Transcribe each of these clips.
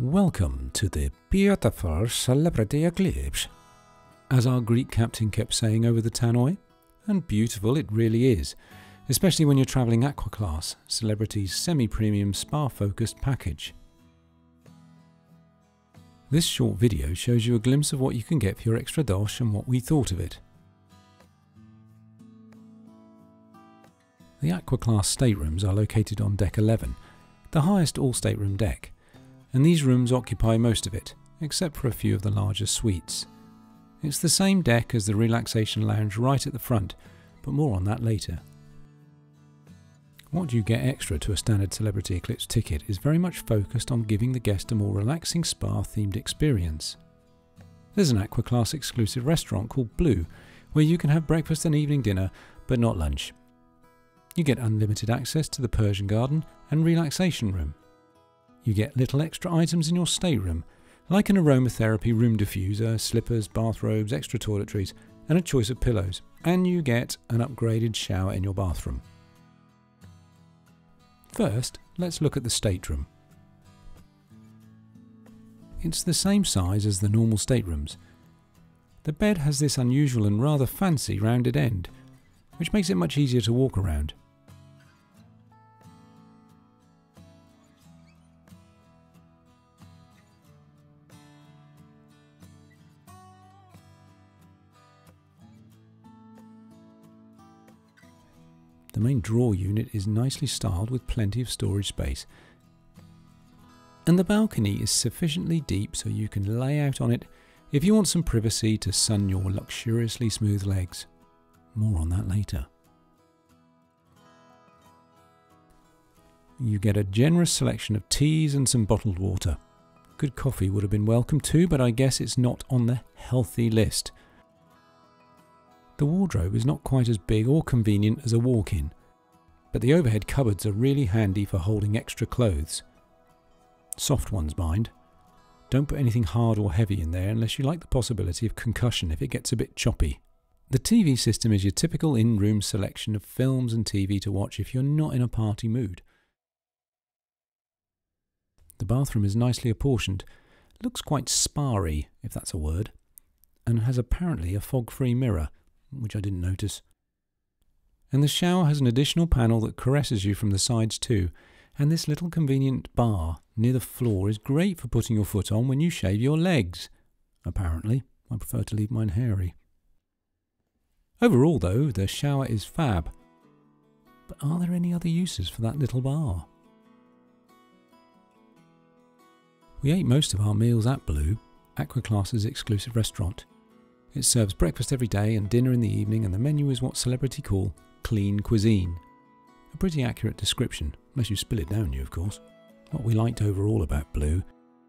Welcome to the beautiful Celebrity Eclipse, as our Greek captain kept saying over the tannoy. And beautiful it really is, especially when you're travelling Aqua Class, Celebrity's semi-premium spa-focused package. This short video shows you a glimpse of what you can get for your extra dosh and what we thought of it. The Aqua Class staterooms are located on Deck 11, the highest all-stateroom deck, and these rooms occupy most of it, except for a few of the larger suites. It's the same deck as the relaxation lounge right at the front, but more on that later. What you get extra to a standard Celebrity Eclipse ticket is very much focused on giving the guest a more relaxing spa-themed experience. There's an Aqua Class exclusive restaurant called Blue, where you can have breakfast and evening dinner, but not lunch. You get unlimited access to the Persian Garden and relaxation room. You get little extra items in your stateroom, like an aromatherapy room diffuser, slippers, bathrobes, extra toiletries, and a choice of pillows, and you get an upgraded shower in your bathroom. First, let's look at the stateroom. It's the same size as the normal staterooms. The bed has this unusual and rather fancy rounded end, which makes it much easier to walk around. The main drawer unit is nicely styled with plenty of storage space, and the balcony is sufficiently deep so you can lay out on it if you want some privacy to sun your luxuriously smooth legs. More on that later. You get a generous selection of teas and some bottled water. Good coffee would have been welcome too, but I guess it's not on the healthy list. The wardrobe is not quite as big or convenient as a walk-in, but the overhead cupboards are really handy for holding extra clothes. Soft ones, mind. Don't put anything hard or heavy in there unless you like the possibility of concussion if it gets a bit choppy. The TV system is your typical in-room selection of films and TV to watch if you're not in a party mood. The bathroom is nicely apportioned, looks quite sparry, if that's a word, and has apparently a fog-free mirror, which I didn't notice. And the shower has an additional panel that caresses you from the sides too, and this little convenient bar near the floor is great for putting your foot on when you shave your legs. Apparently, I prefer to leave mine hairy. Overall though, the shower is fab. But are there any other uses for that little bar? We ate most of our meals at Blue, Aqua Class's exclusive restaurant. It serves breakfast every day and dinner in the evening, and the menu is what Celebrity call Clean Cuisine. A pretty accurate description, unless you spill it down you, of course. What we liked overall about Blue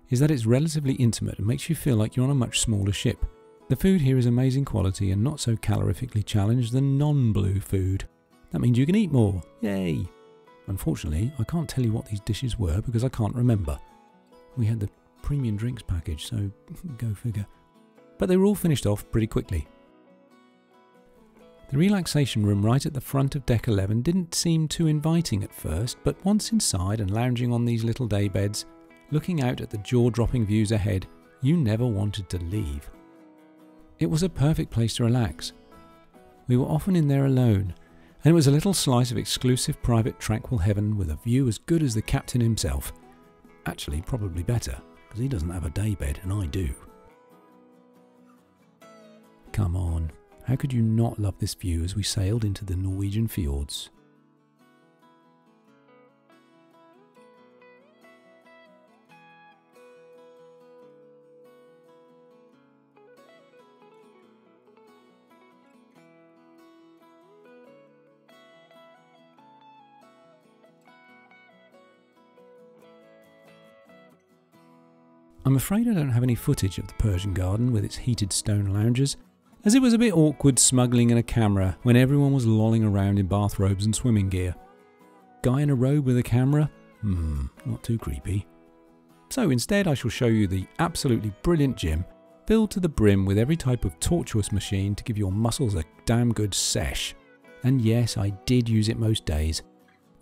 is that it's relatively intimate and makes you feel like you're on a much smaller ship. The food here is amazing quality and not so calorifically challenged than non-Blue food. That means you can eat more, yay! Unfortunately, I can't tell you what these dishes were because I can't remember. We had the premium drinks package, so go figure. But they were all finished off pretty quickly. The relaxation room right at the front of Deck 11 didn't seem too inviting at first, but once inside and lounging on these little day beds, looking out at the jaw-dropping views ahead, you never wanted to leave. It was a perfect place to relax. We were often in there alone, and it was a little slice of exclusive private tranquil heaven with a view as good as the captain himself. Actually, probably better, because he doesn't have a day bed and I do. Come on, how could you not love this view as we sailed into the Norwegian fjords? I'm afraid I don't have any footage of the Persian Garden with its heated stone lounges, as it was a bit awkward smuggling in a camera when everyone was lolling around in bathrobes and swimming gear. Guy in a robe with a camera? Not too creepy. So instead I shall show you the absolutely brilliant gym, filled to the brim with every type of tortuous machine to give your muscles a damn good sesh. And yes, I did use it most days.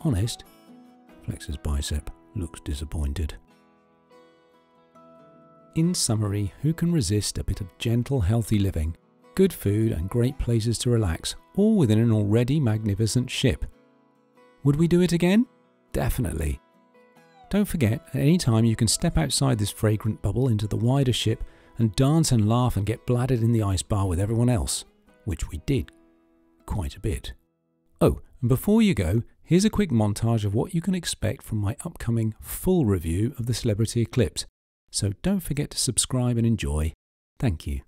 Honest. Flex's bicep looks disappointed. In summary, who can resist a bit of gentle, healthy living, good food and great places to relax, all within an already magnificent ship? Would we do it again? Definitely. Don't forget, at any time you can step outside this fragrant bubble into the wider ship and dance and laugh and get bladdered in the ice bar with everyone else, which we did quite a bit. Oh, and before you go, here's a quick montage of what you can expect from my upcoming full review of the Celebrity Eclipse. So don't forget to subscribe and enjoy. Thank you.